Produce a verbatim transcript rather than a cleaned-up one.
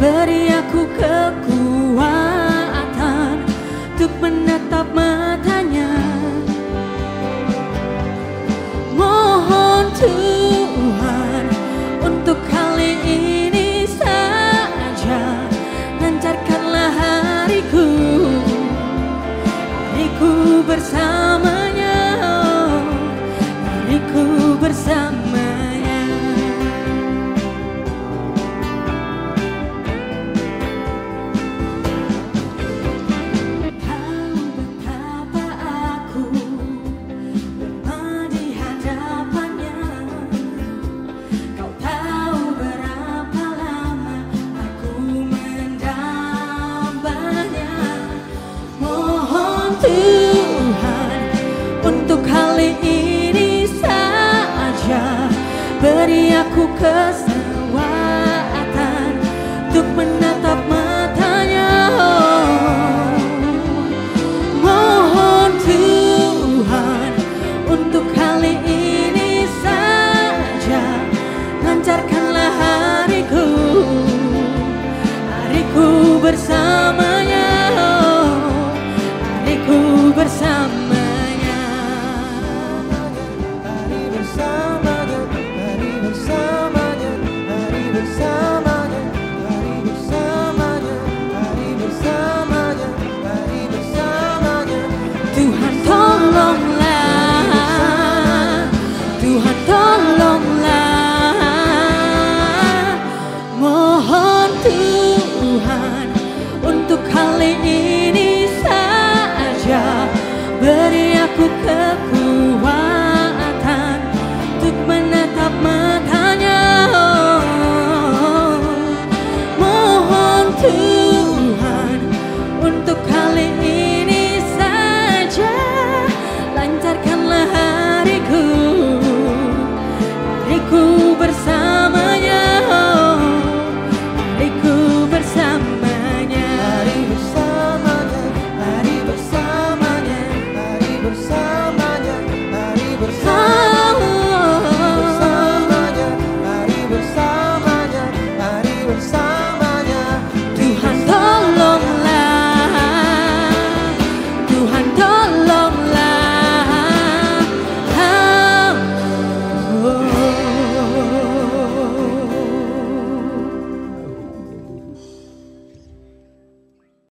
beri aku kekuatan untuk menatap matanya. Mohon Tuhan untuk kali ini saja, lancarkanlah hariku, hariku bersamanya, hariku bersamanya. Tuhan, untuk kali ini saja, beri aku kesempatan untuk menang.